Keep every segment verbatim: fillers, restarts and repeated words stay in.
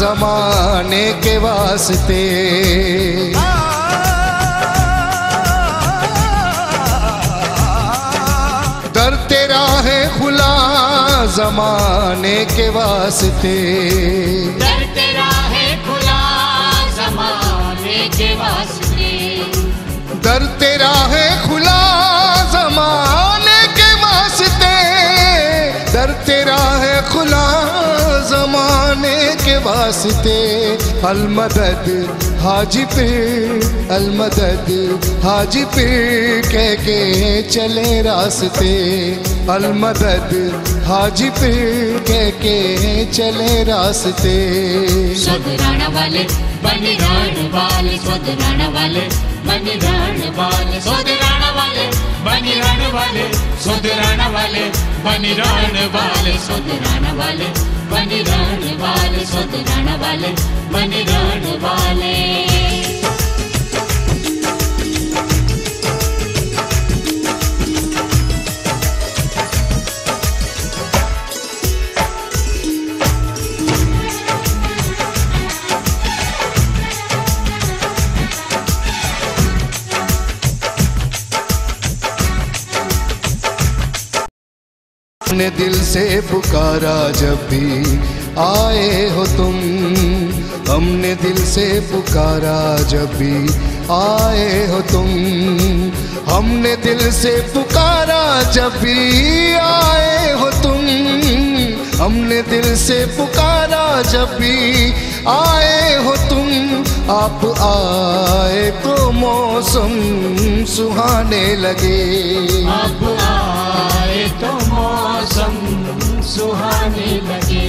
जमाने के वास्ते, दर तेरा है खुला जमाने के वास्ते, दर तेरा है खुला जमाने के वास्ते, दर तेरा है खुला जमाने के वास्ते, दर तेरा है खुला जमाने के वास्ते। अलमदद हाजी पीर, अलमदद हाजी पीर कह के चले रास्ते, अलमदद हाजी पीर कह के चले रास्ते। सुधराने वाले बनिराने वाले, सुधराने वाले बनिराने वाले, सुधराने वाले बनिराने वाले, सुधराने वाले बनिराने वाले, सुधराने वाले बनिराने वाले, सुधराने वाले बनिराने वाले। अपने दिल से पुकारा जब भी आए हो तुम, हमने दिल से पुकारा जब भी आए हो तुम, हमने दिल से पुकारा जब भी आए हो तुम, हमने दिल से पुकारा जब भी आए हो तुम। आप आए तो मौसम सुहाने लगे, आप आए तो मौसम सुहाने लगे।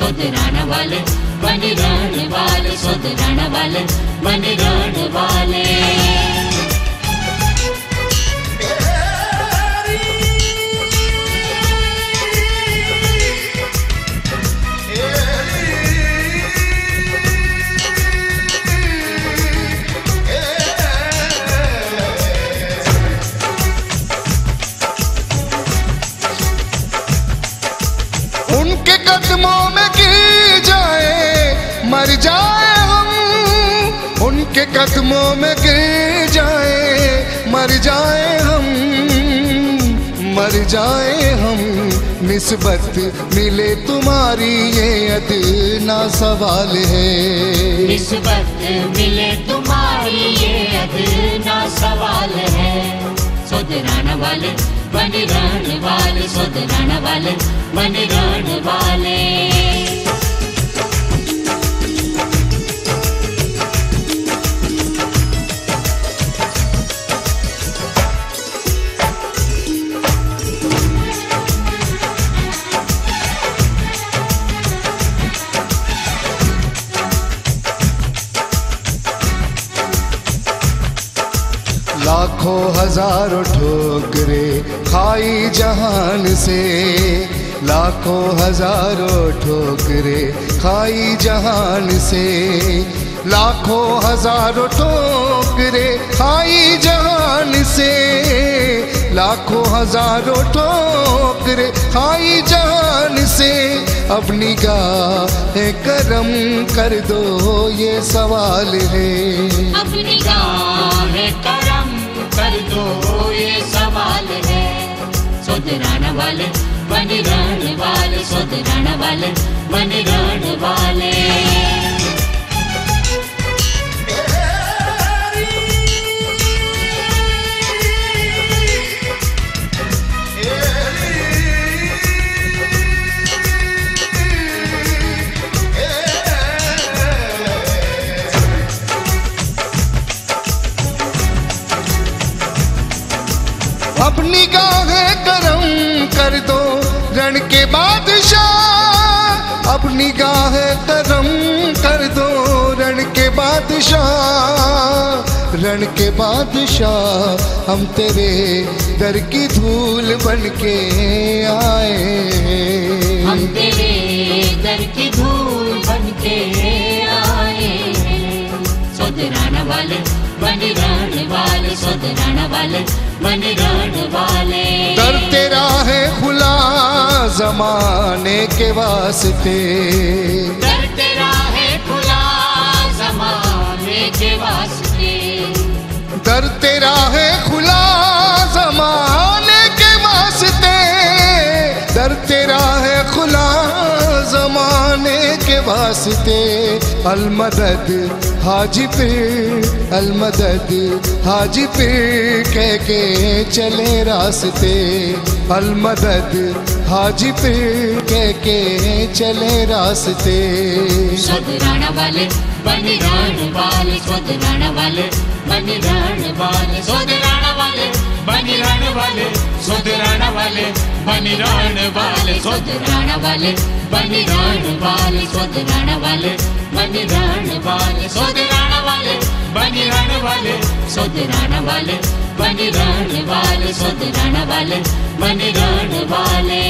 सुधराने वाले बनिराने वाले, सुधराने वाले बनिराने वाले। उनके कदमों में गिर जाए मर जाए हम, उनके कदमों में गिर जाए मर जाए हम, मर जाए हम। निस्बत मिले तुम्हारी ये अदना सवाल है, निस्बत मिले तुम्हारी ये अदना सवाल है। सुधराने वाले बनिराने वाले, सुधराने वाले बनिराने वाले। लाखों हजारों ठोकरे खाई जहान से, लाखों हजारों ठोकरे खाई जहान से, लाखों हजारों ठोकरे खाई जहान से, लाखों हजारों ठोकरे खाई जहान से। अब निगाह करम कर दो ये सवाल है, अब निगाह करम कर दो ये सवाल है। सुधराने वाले बनिराने वाले, सुधराने वाले बनिराने वाले। अपनी गाह करम कर दो रण के बादशाह, अपनी गाह करम कर दो रण के बादशाह, रण के बादशाह। हम तेरे दर की धूल बन के आए, हम तेरे दर की धूल बन के आए। सुधराने वाले बनिराने वाले, सुधराने वाले बनिराने वाले। दर तेरा है खुला जमाने के वास्ते, दर तेरा दर तेरा है खुला ज़माने के वास्ते, दर तेरा है खुला ज़माने के वास्ते। अलमदद हाजी पीर, अलमदद हाजी पीर कह के चले रास्ते, अलमदद हाजी पीर कह के चले रास्ते। सदराना वाले बनी रान वाले, सदराना वाले बनी रान वाले, सदराना वाले बनी रान वाले, सदराना वाले बनी रान वाले, सदराना वाले बनी रान वाले, सदराना वाले बनी रान वाले, सदराना वाले बनी रान वाले, सदराना वाले बनी रान वाले, सदराना वाले बनी रान वाले।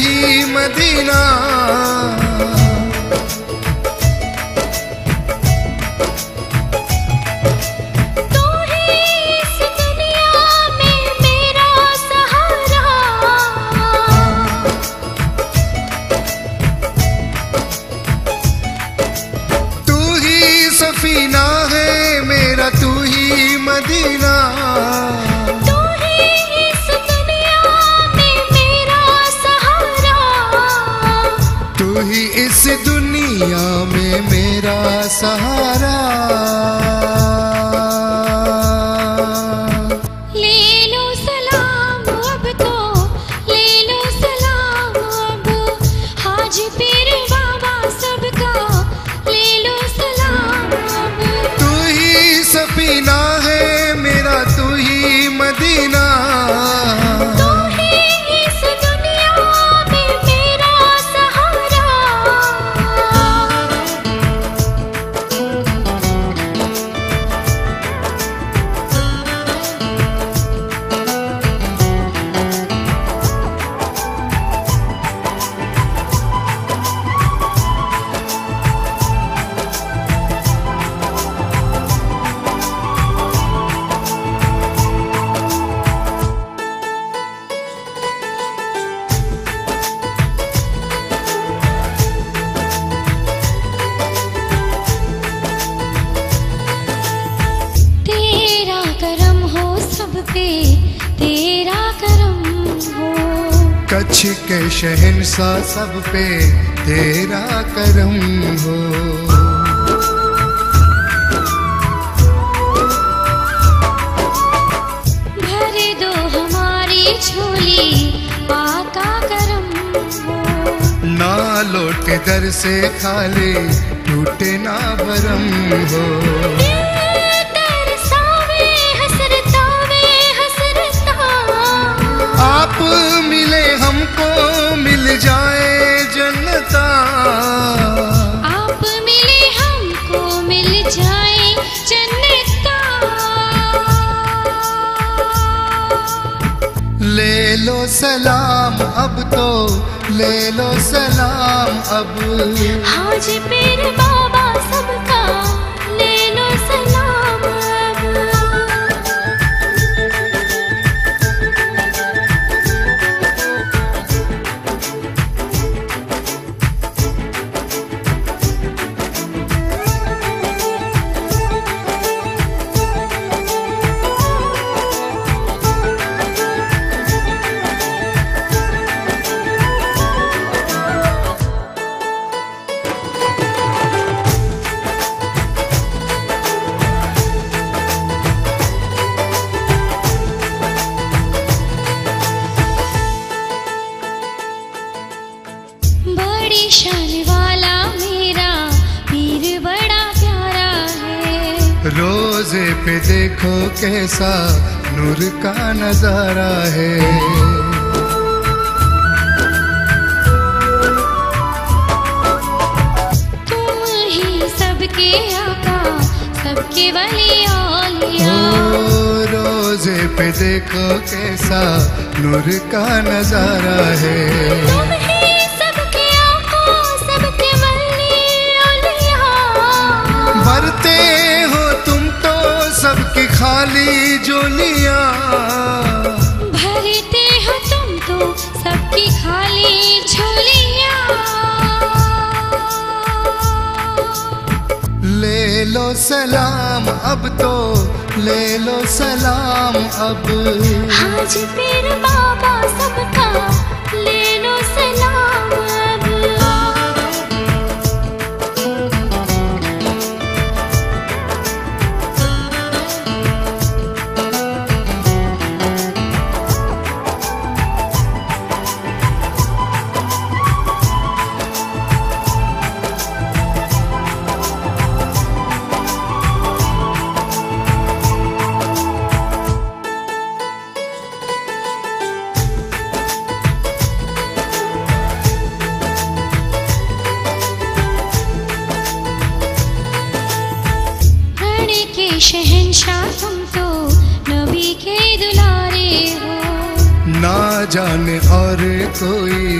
ही मदीना, तू ही इस दुनिया में मेरा सहारा। तू ही सफीना है मेरा, तू ही मदीना, इस दुनिया में मेरा सहारा। तेरा करम हो कच्छ के शहंशाह सब पे, तेरा करम हो। भर दो हमारी झोली आका करम हो, ना लौटे दर से खाली, टूटे ना भरम हो। आप मिले हमको मिल जाए जन्नता, आप मिले हमको मिल जाए जन्नता। ले लो सलाम अब तो, ले लो सलाम अब, हाजी पीर बाबा सबका ले लो सलाम अब। शान वाला मेरा पीर बड़ा प्यारा है, रोजे पे देखो कैसा नूर का नजारा है। तुम ही सबके आका, सबके वलिया, रोजे पे देखो कैसा नूर का नजारा है। भरते हो तुम तो सबकी खाली झोलियाँ, भरते हो तुम तो सबकी खाली झोलियाँ। ले लो सलाम अब तो, ले लो सलाम अब, हाजी पीर बाबा सबका ले लो सलाम अब। शहंशाह तुम तो नबी के दुलारे हो, ना जाने और कोई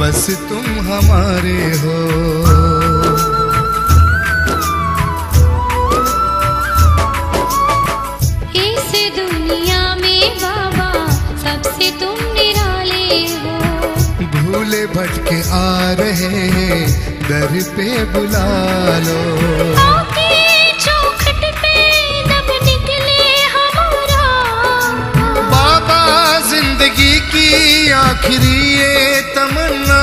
बस तुम हमारे हो। इस दुनिया में बाबा सबसे तुम निराले हो। भूले भटके आ रहे हैं दर पे बुला लो। आखिरी ये तमन्ना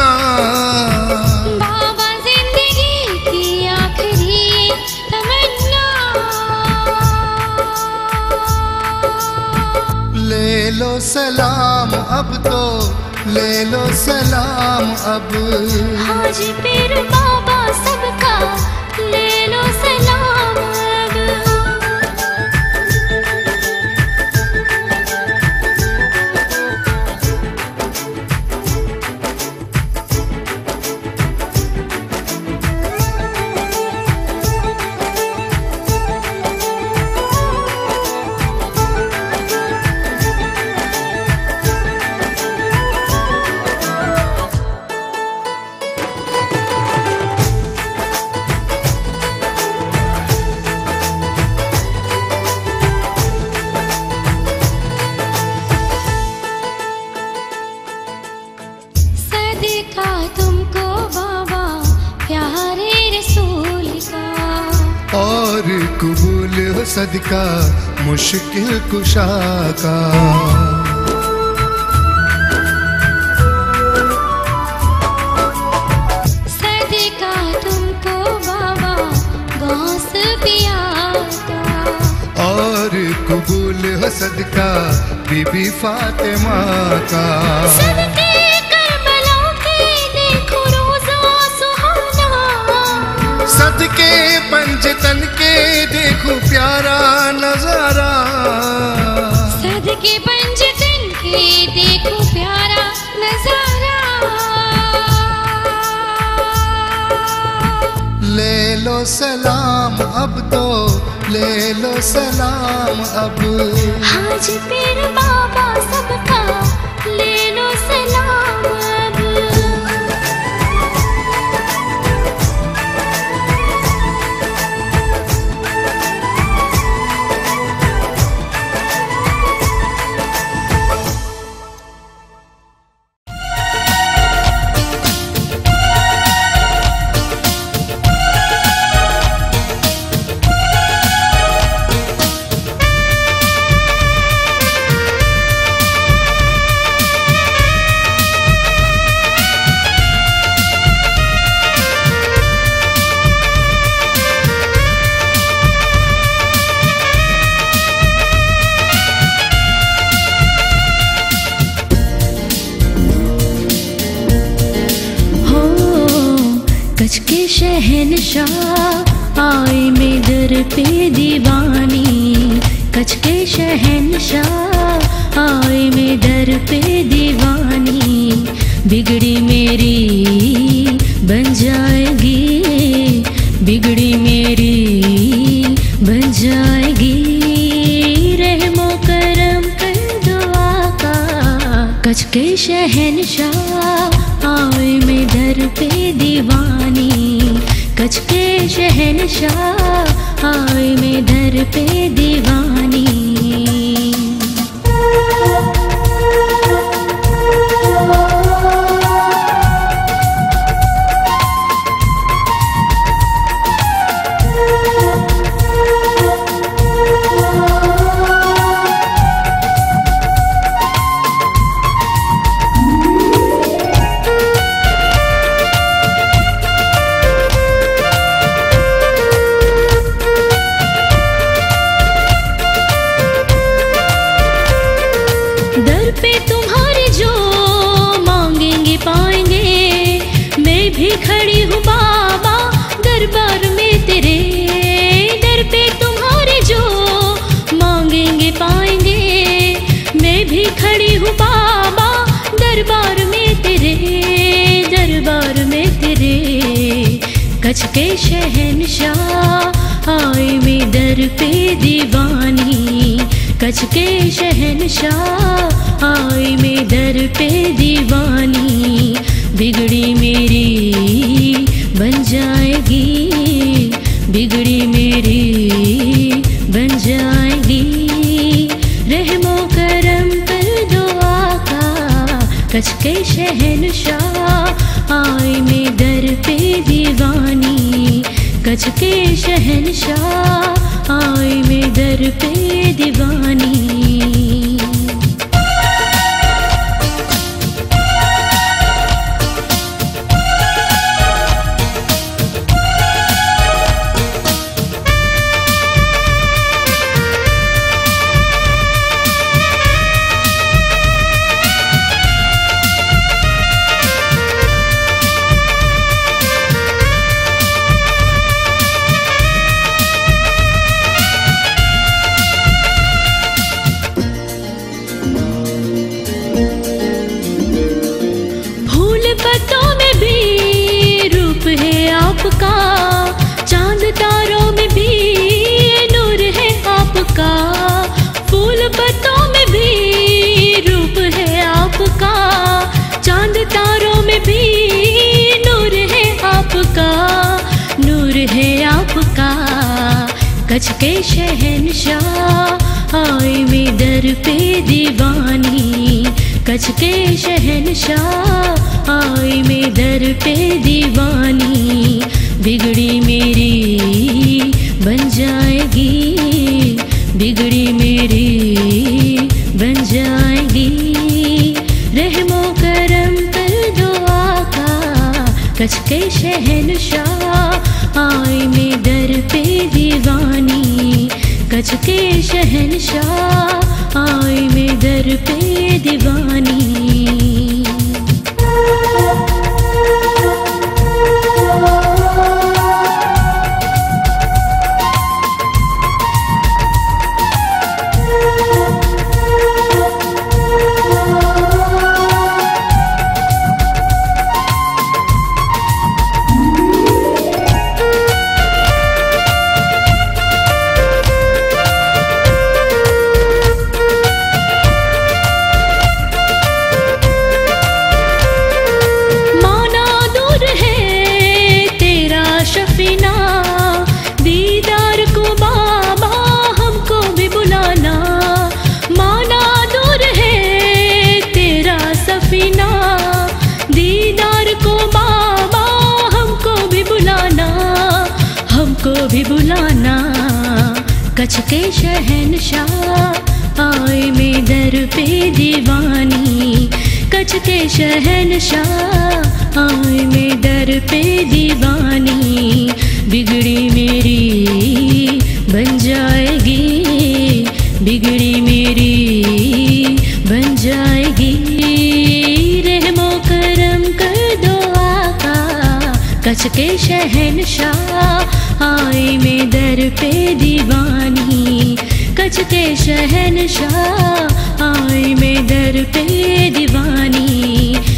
बाबा, जिंदगी की आखिरी ये तमन्ना, ले लो सलाम अब तो, ले लो सलाम अब। हाजी पीर बाबा सबका, ले लो सलाम अब। सदका तुमको बाबा प्यारे रसूल का, और कबूल हो सदका मुश्किल कुशा का। सदका तुमको बाबा गौस पिया का, और कबूल हो सदका बीबी फातिमा का। सदके पंजतन के देखो प्यारा नजारा, सदके पंजतन के देखो प्यारा नजारा। ले लो सलाम अब तो, ले लो सलाम अब। हाजी पीर बाबा सबका, ले लो सलाम अब। शहनशाह आए में दर पे दीवानी, कच्छ के शहनशाह आए में दर पे दीवानी। बिगड़ी मेरी बन जाएगी, बिगड़ी मेरी बन जाएगी। रहमो करम कर दुआ का, कच्छ के शहनशाह आए में दर पे दीवानी, कच्छ के शहनशाह आए में दर पे दीवानी। कच्छ के शहनशाह आए में दर पे दीवानी, कच्छ के शहनशाह आए में दर पे दीवानी। बिगड़ी मेरी बन जाएगी, बिगड़ी मेरी बन जाएगी। रहमो करम कर दो आका, कच्छ के शहनशाह आए में दर पे दीवानी, कच्छ के शहनशाह आए में दर पे दीवानी। चांद तारों में भी नूर है आपका, फूल पत्तों में भी रूप है आपका, चांद तारों में भी नूर है आपका, नूर है आपका। कच्छ के शहनशाह आए में दर पे दीवानी, कच्छ के शहनशाह आए में दर पे दीवानी। बिगड़ी मेरी बन जाएगी, बिगड़ी मेरी बन जाएगी। रहमो करम कर दो आका, कच्छ के शहनशाह आए में दर पे दीवानी, कच्छ के शहनशाह आए में दर पे दीवानी। कच्छ के शहनशाह आए में दर पे दीवानी, कच्छ के शहनशाह आए में दर पे दीवानी। बिगड़ी मेरी बन जाएगी, बिगड़ी मेरी बन जाएगी। रहमो करम कर दो आका, कच्छ के शहनशाह आए में दर पे दीवानी, कच्छ के शहनशाह आए में दर पे दीवानी।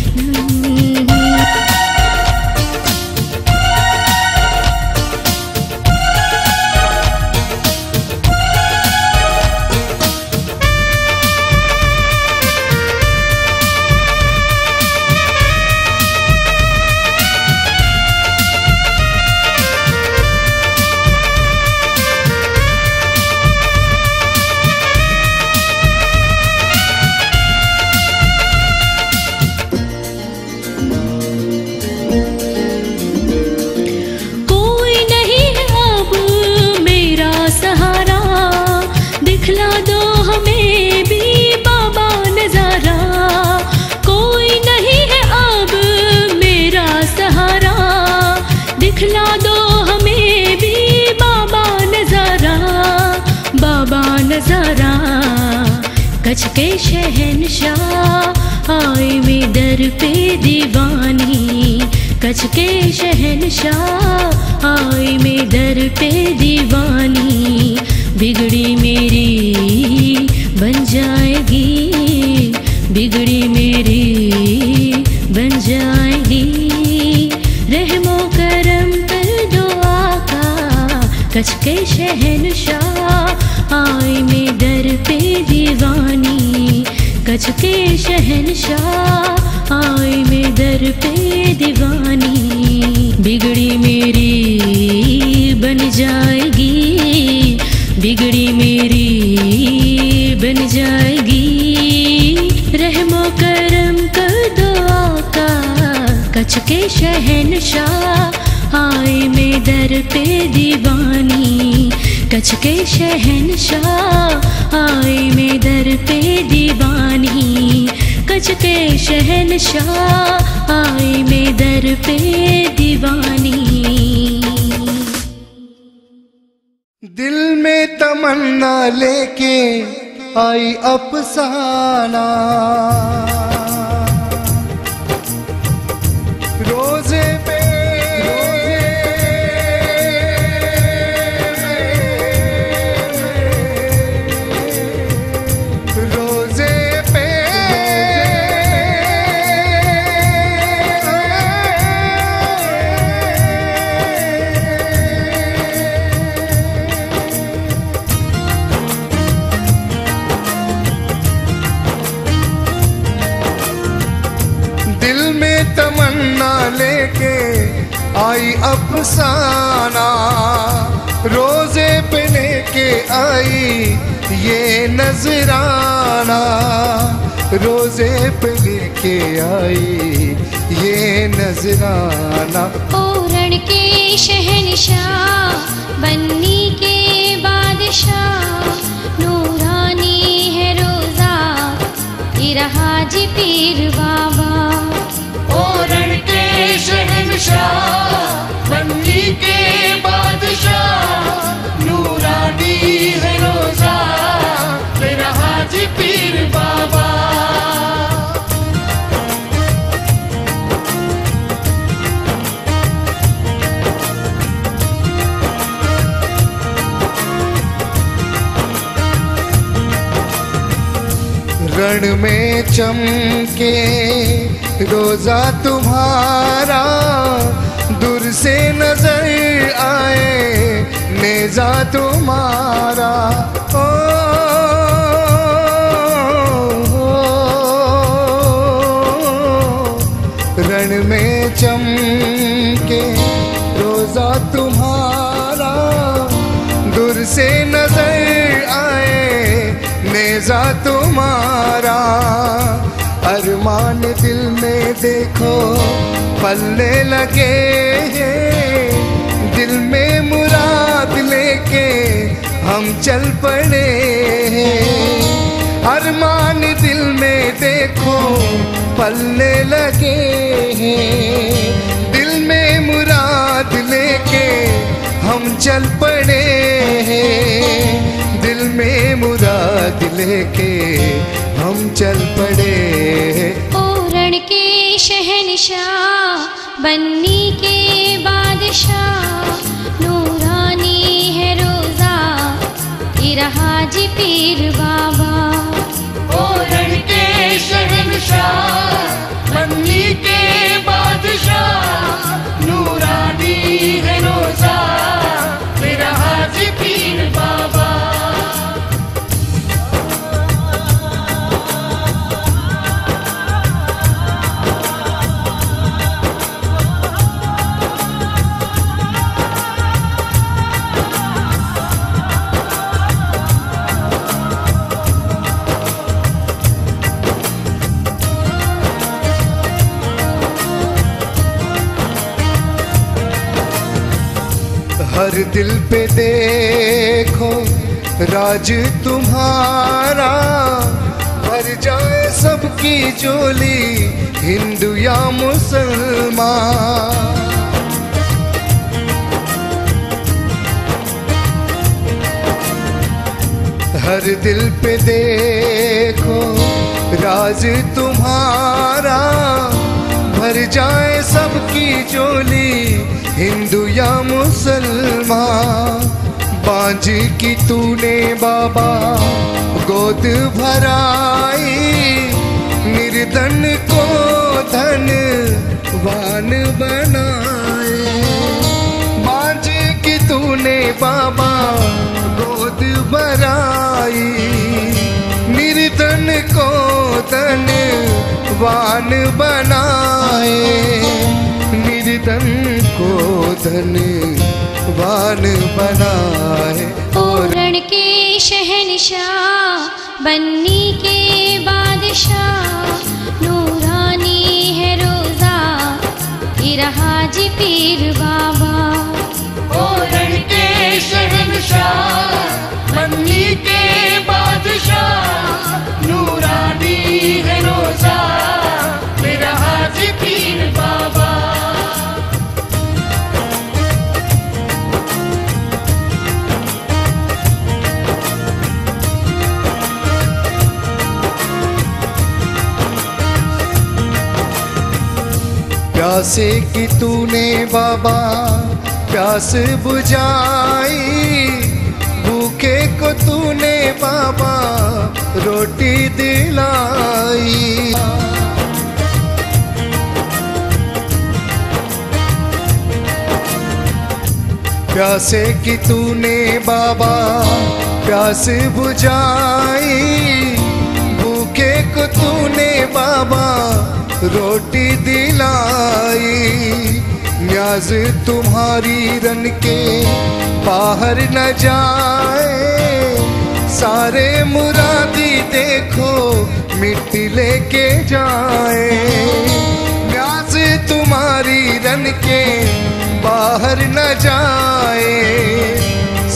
कच्छ के शहनशाह आए में दर पे दीवानी, कच्छ के शहनशाह आए में दर पे दीवानी। बिगड़ी मेरी बन जाएगी, बिगड़ी मेरी बन जाएगी। रहमो करम कर दो आका, कच्छ के शहनशाह आए में दर पे दीवानी, कच्छ के शहनशाह आए में दर पे दीवानी। बिगड़ी मेरी बन जाएगी, बिगड़ी मेरी बन जाएगी। रहमो करम का दुआ का कच्छ के शहनशाह आए में दर पे दीवानी। कच्छ के शहनशाह आए में दर पे दीवानी। कच्छ के शहनशाह आए में दर पे दीवानी। दिल में तमन्ना लेके आई अफसाना, रोजे पे लेके आई अफसाना, रोजे पे लेके आई ये नजराना। रोजे पे लेके आई ये नजराना। ओरण के शहनशाह बन्नी के बादशाह, नूरानी है रोजा तेरा हाजी पीर बाबा। ओरण के शहनशाह बन्नी के बादशाह, नूरानी है रोजा तेरा हाजी पीर बाबा। रण में चमके रोजा तुम्हारा, दूर से नजर आए नेजा तुम्हारा। ओ, ओ, ओ रण में चमके रोजा तुम्हारा, दूर से नजर आए नेजा तुम्हारा। अरमान दिल में देखो पलने लगे हैं, दिल में मुराद लेके हम चल पड़े हैं। अरमान दिल में देखो पलने लगे हैं, दिल में मुराद लेके हम चल पड़े हैं। दिल में मुराद लेके हम चल पड़े। ओरण के शहनशाह बन्नी के बादशाह, नूरानी है रोजा तेरा हाजी पीर बाबा। ओरण के शहनशाह बन्नी के बादशाह, नूरानी है रोजा तेरा हाजी पीर बाबा। हर दिल पे देखो राज तुम्हारा, भर जाए सबकी झोली हिंदू या मुसलमान। हर दिल पे देखो राज तुम्हारा, भर जाए सबकी झोली हिंदू या मुसलमान। बांझ की तूने बाबा गोद भराई, निर्धन को धनवान बनाए। बांझ की तूने बाबा गोद भराई, निर्धन को भगवान बनाए, निर्धन को धनवान बनाए। पूरण के शहनशाह, बन्नी के बादशाह, नूरानी है रोजा तेरा हाजी पीर बाबा। पूरण के शहनशाह, बन्नी के बादशाह, नूरानी है रोजा तेरा हाजी पीर बाबा। प्यासे की तूने बाबा प्यास बुझाई, भूखे को तूने बाबा रोटी दिलाई। प्यासे की तूने बाबा प्यास बुझाई, भूखे को तूने बाबा रोटी दिलाई। न्याज तुम्हारी रन के बाहर न जाए, सारे मुरादी देखो मिट्टी लेके जाए। न्याज तुम्हारी रन के बाहर न जाए,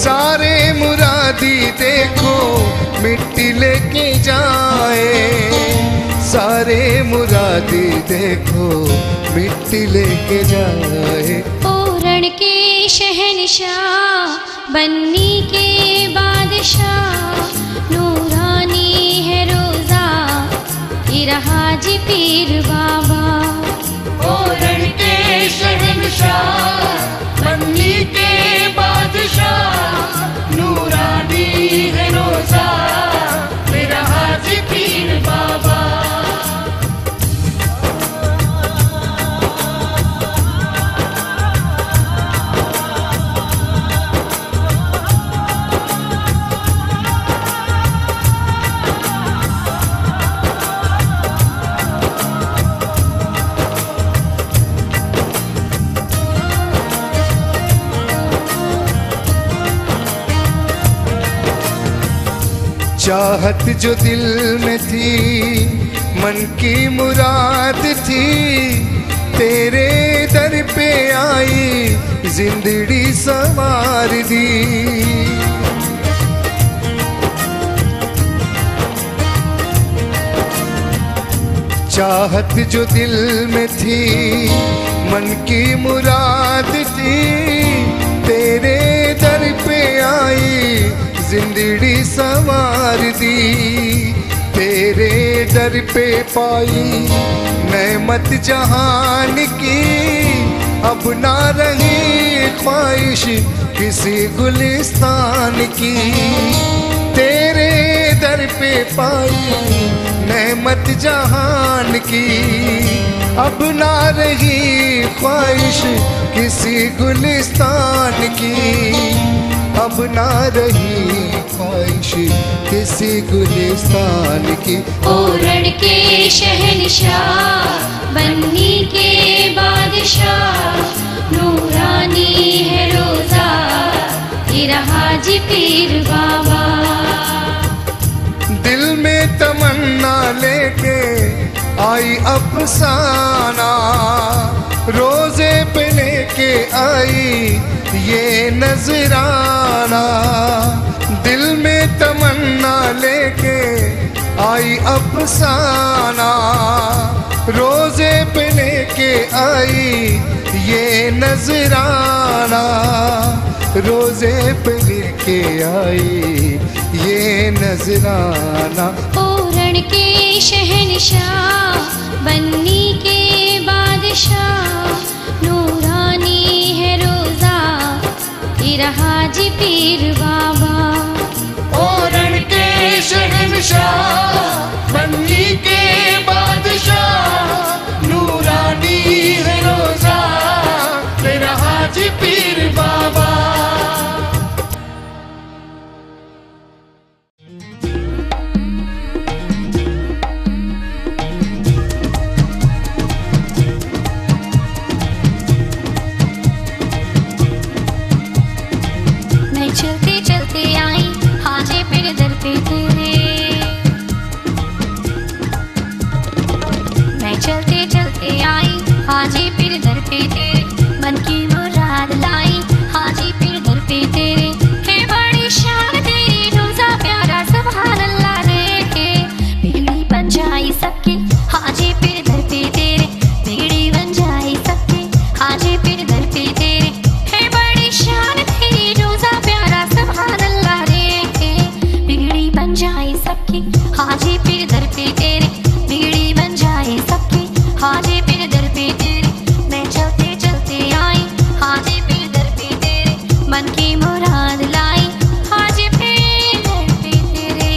सारे मुरादी देखो मिट्टी लेके जाए। सारे मुरादी देखो मिट्टी लेके जाए। पूरण के शहनशाह, बन्नी के बादशाह, नूरानी है रोजा तेरा हाजी पीर बाबा। पूरण के शहनशाह, बन्नी के बादशाह, नूरानी है रोजा तेरा हाजी पीर बाबा। चाहत जो दिल में थी मन की मुराद थी, तेरे दर पे आई जिंदगी संवार दी। चाहत जो दिल में थी मन की मुराद थी, तेरे दर पे आई जिंदगी संवार दी। तेरे दर पे पाई नेमत जहान की, अब ना रही ख्वाहिश किसी गुलिस्तान की। तेरे दर पे पाई नेमत जहान की, अब ना रही ख्वाहिश किसी गुलिस्तान की। अब ना रही ख्वाहिश किसी गुलिस्तान की। पूरण के शहनशाह, बन्नी के बादशाह, नूरानी है रोजा तेरा हाजी पीर बाबा। दिल में तमन्ना लेके आई अफसाना, रोजे पे लेके आई ये नजराना। दिल में तमन्ना लेके आई अफसाना, रोजे पे लेके आई ये नजराना। रोजे पे लेके आई ये नजराना। पूरण के शहनशाह, बन्नी के बादशाह, नूरानी है रोजा तेरा हाजी पीर बाबा। पूरण के शहनशाह, बन्नी के बादशाह, नूरानी है रोजा तेरा हाजी पीर बाबा। मेरे दर पे तेरे, मैं चलते चलते आई हाजी पीर दर पे तेरे, मन की मुराद लाई हाजी पीर दर पे तेरे। है बड़ी शान तेरी रोजा प्यारा सुभान अल्लाह रे, बिगड़ी बन जाई सबकी हाजी पीर दर पे तेरे, बिगड़ी बन जाई सबकी हाजी पीर दर पे तेरे। है बड़ी शान तेरी रोजा प्यारा सुभान अल्लाह रे, बिगड़ी बन जाई सबकी हाजी पीर दर पे तेरे, बिगड़ी बन जाई सबकी हाजी पीर दर पे तेरे। मैं चलते चलते आई हाजी पीर दर पे तेरे, मन की मुराद लाई हाजी पीर दर पे तेरे।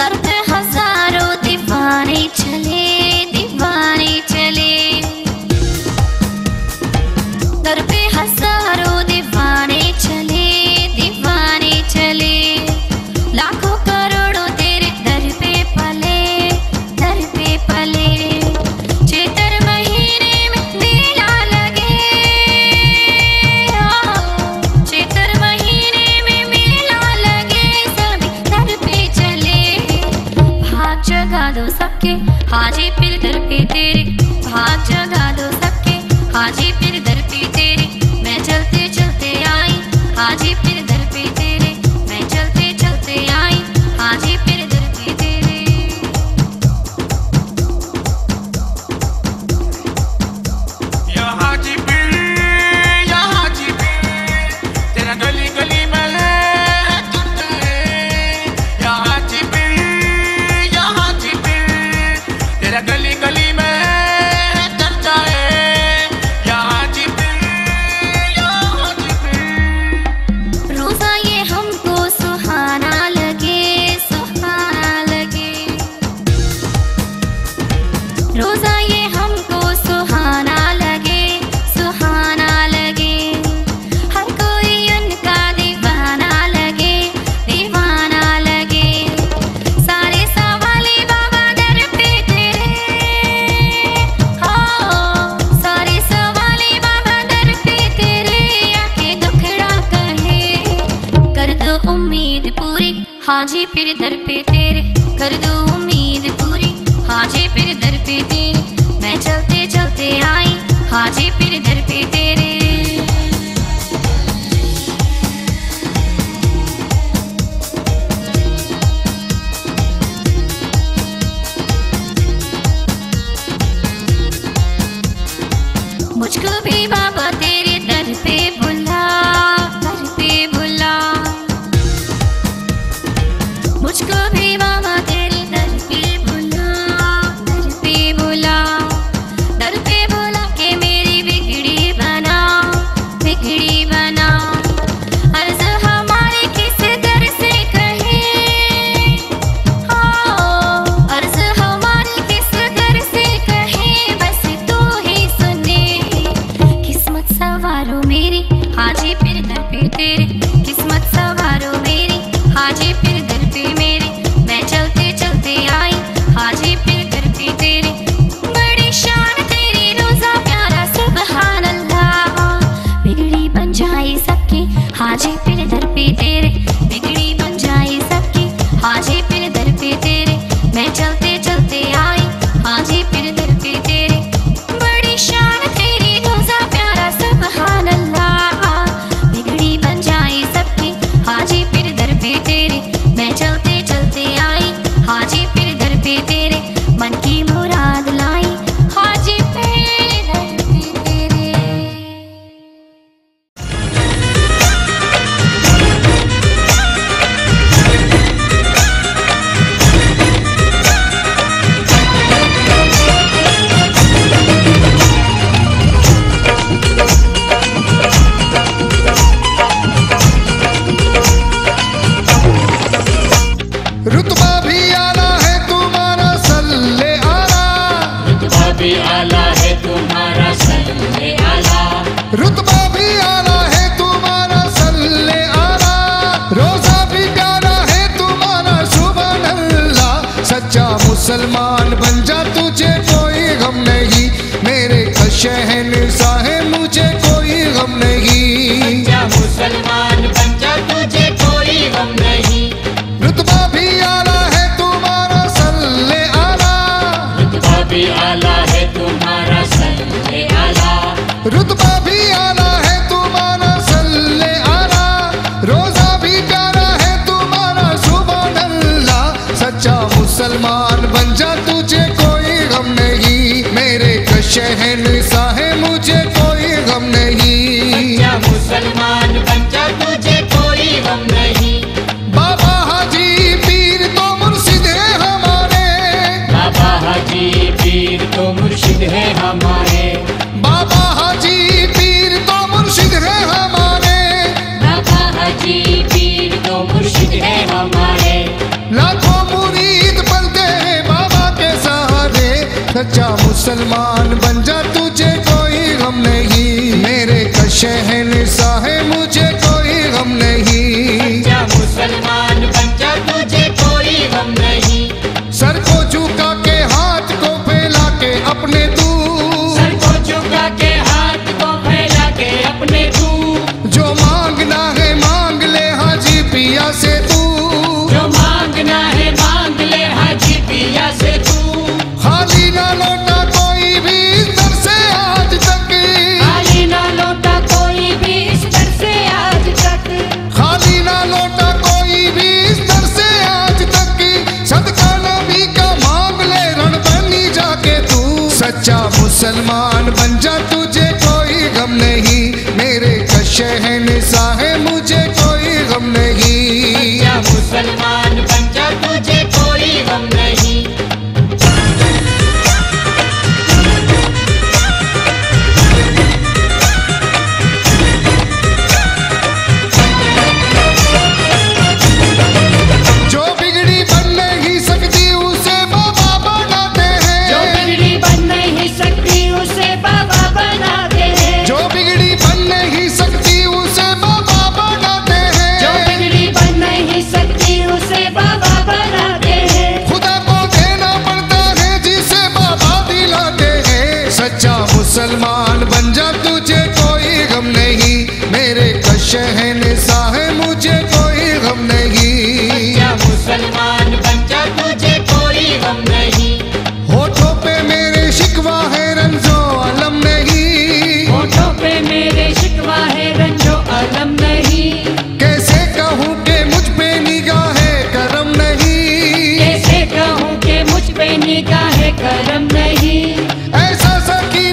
दर्द हजारों दीवाने चले दीवाने चले, दर्द हजारों दीवाने चले दीवाने चले, लाखों करोड़ों तेरे दर पे पले दर पे पले। चैत्र महीने में मेला लगे, चैत्र महीने में मेला लगे, सभी दर पे चले। भाग जगा दो सबके हाजी पीर दर पे तेरे, भाग जगा दो सबके हाजी पीर दर पे तेरे। मैं चलते चलते आई हाजी पीर दर पे तेरे, मैं चलते चलते आई हाजी पीर दर पे तेरे। या हाजी पीर या हाजी पीर, तेरा गली गली में है धुन है। या हाजी पीर या हाजी पीर, तेरा गली गली में है धुन है। या हाजी पीर या हाजी पीर, रोजा ये हमको सुहाना लगे सुहाना लगे, रोजा ये हमको सुहाना लगे सुहाना लगे। हर कोई उनका दीवाना लगे दीवाना लगे, सारे सवाली बाबा दर पे तेरे, हो सारे सवाली बाबा दर पे तेरे। आके दुखड़ा कहे कर दो उम्मीद पूरी हाजी पीर दर पे तेरे, कर दो उम्मीद पूरी हाजी पीर दर पे तेरे। मैं चलते चलते आई हाजी पीर दर पे तेरे। मुझको भी बाबा तेरे दर पे बुला दर पे बुला, मुझको भी बाबा तेरे दर पे पागल बन जा तुझे कोई गम नहीं, मेरे शहंशाह है मुझे कोई गम नहीं। बन जा मुसलमान बन जा तुझे कोई गम नहीं, रुतबा भी आला है तुम्हारा सल्ले आला, रुतबा भी आला है तुम्हारा सल्ले आला, रुतबा भी आला है तुम्हारा सल्ले आला, रोजा भी प्यारा है तुम्हारा सुभान अल्लाह। सच्चा मुसलमान बन जा तुझे कोई गम नहीं, मेरे शहंशाह है मुझे कोई गम नहीं। बच्चा मुसलमान बच्चा तुझे कोई गम नहीं, बाबा हाजी पीर तो मुर्शिद है हमारे, बाबा हाजी पीर तो मुर्शिद है हमारे, बाबा हाजी पीर तो मुर्शिद है हमारे, बाबा हाजी पीर तो मुर्शिद है हमारे। लाखों मुरीद बनते हैं बाबा के सहारे, सच्चा मुसलमान बन जा तुझे कोई गम नहीं, मेरे शहंशाह है मुझे कोई गम नहीं। बच्चा मुसलमान बन जा तुझे कोई गम नहीं, सर को झुका के हाथ को फैला के अपने तू, सर को झुका के हाथ को फैला के अपने तू, जो मांगना है मांग ले हाजी पिया से तू, जो मांगना है मांग ले हाजी पिया से तू, खाली ना लौटा सच्चा मुसलमान बन जा तुझे कोई गम नहीं, मेरे का शहंशाह है मुझे कोई गम नहीं। सच्चा मुसलमान बन जा तुझे कोई गम नहीं। मुसलमान बन जा तुझे कोई गम नहीं, मेरे का शहंशाह है मुझे कोई गम नहीं। बच्चा मुसलमान बन जा तुझे कोई गम नहीं, होठों पे मेरे शिकवा है रंजो अलम नहीं, होठों पे मेरे शिकवा है रंजो अलम नहीं, कैसे कहूँ के मुझ पे निगाह है करम नहीं, कैसे कहूँ के मुझ पे निगाह है करम नहीं, ऐसा सकी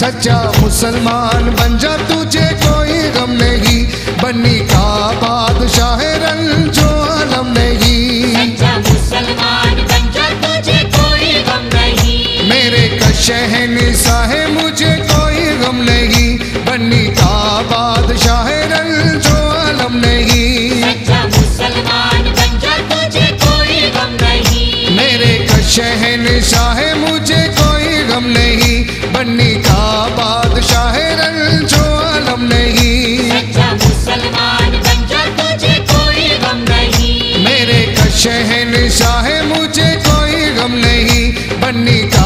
सच्चा मुसलमान बन जा तुझे कोई गम नहीं, बन्नी का बादशाह रंजो आलम नहीं। सच्चा मुसलमान बन जा तुझे कोई गम नहीं, मेरे का शहंशाह है मुझे कोई गम नहीं, बन्नी का बादशाह रंजो आलम नहीं। सच्चा मुसलमान बन जा तुझे कोई गम नहीं, मेरे का शहंशाह है मुझे कोई गम नहीं, बन्नी का बादशाह रंजो आलम नहीं। सच्चा मुसलमान बन जा तुझे कोई गम नहीं, मेरे का शहंशाह है मुझे कोई गम नहीं, बन्नी का